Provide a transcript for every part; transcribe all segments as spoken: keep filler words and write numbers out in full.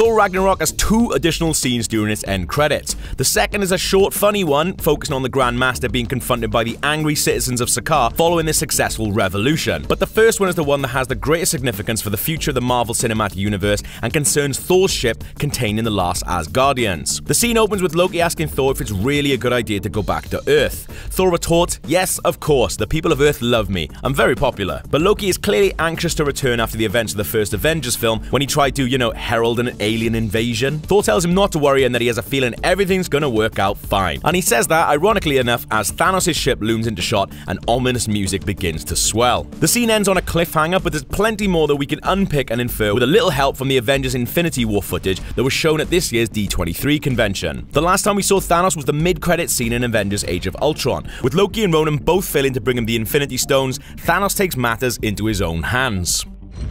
Thor Ragnarok has two additional scenes during its end credits. The second is a short, funny one, focusing on the Grand Master being confronted by the angry citizens of Sakaar following their successful revolution. But the first one is the one that has the greatest significance for the future of the Marvel Cinematic Universe and concerns Thor's ship contained in the last Asgardians. The scene opens with Loki asking Thor if it's really a good idea to go back to Earth. Thor retorts, "Yes, of course, the people of Earth love me, I'm very popular." But Loki is clearly anxious to return after the events of the first Avengers film when he tried to, you know, herald an alien invasion. Thor tells him not to worry and that he has a feeling everything's gonna work out fine. And he says that, ironically enough, as Thanos' ship looms into shot and ominous music begins to swell. The scene ends on a cliffhanger, but there's plenty more that we can unpick and infer with a little help from the Avengers Infinity War footage that was shown at this year's D twenty-three convention. The last time we saw Thanos was the mid-credit scene in Avengers Age of Ultron. With Loki and Ronan both failing to bring him the Infinity Stones, Thanos takes matters into his own hands.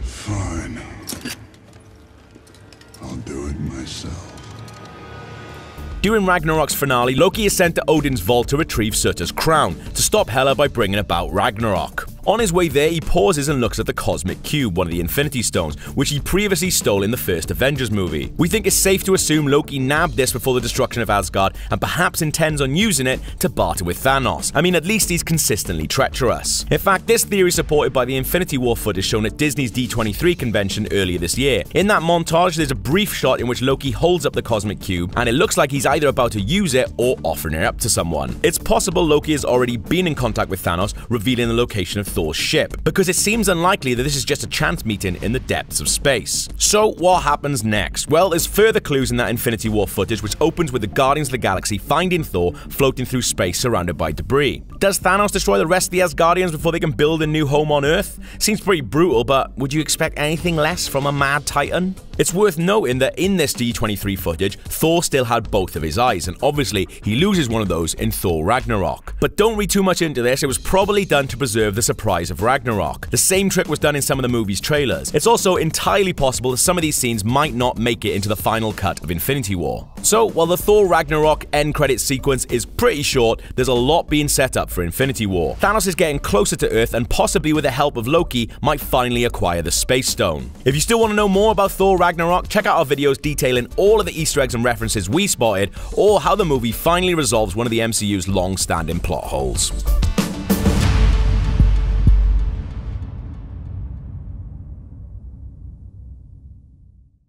Fine. I'll do it myself. During Ragnarok's finale, Loki is sent to Odin's vault to retrieve Surtur's crown, to stop Hela by bringing about Ragnarok. On his way there, he pauses and looks at the Cosmic Cube, one of the Infinity Stones, which he previously stole in the first Avengers movie. We think it's safe to assume Loki nabbed this before the destruction of Asgard and perhaps intends on using it to barter with Thanos. I mean, at least he's consistently treacherous. In fact, this theory is supported by the Infinity War footage shown at Disney's D twenty-three convention earlier this year. In that montage, there's a brief shot in which Loki holds up the Cosmic Cube, and it looks like he's either about to use it or offering it up to someone. It's possible Loki has already been in contact with Thanos, revealing the location of Thor's ship, because it seems unlikely that this is just a chance meeting in the depths of space. So what happens next? Well, there's further clues in that Infinity War footage, which opens with the Guardians of the Galaxy finding Thor floating through space surrounded by debris. Does Thanos destroy the rest of the Asgardians before they can build a new home on Earth? Seems pretty brutal, but would you expect anything less from a mad Titan? It's worth noting that in this D twenty-three footage, Thor still had both of his eyes, and obviously he loses one of those in Thor Ragnarok. But don't read too much into this, it was probably done to preserve the surprise of Ragnarok. The same trick was done in some of the movie's trailers. It's also entirely possible that some of these scenes might not make it into the final cut of Infinity War. So, while the Thor Ragnarok end credit sequence is pretty short, there's a lot being set up for Infinity War. Thanos is getting closer to Earth and possibly with the help of Loki might finally acquire the Space Stone. If you still want to know more about Thor Ragnarok, Ragnarok, check out our videos detailing all of the Easter eggs and references we spotted, or how the movie finally resolves one of the M C U's long-standing plot holes.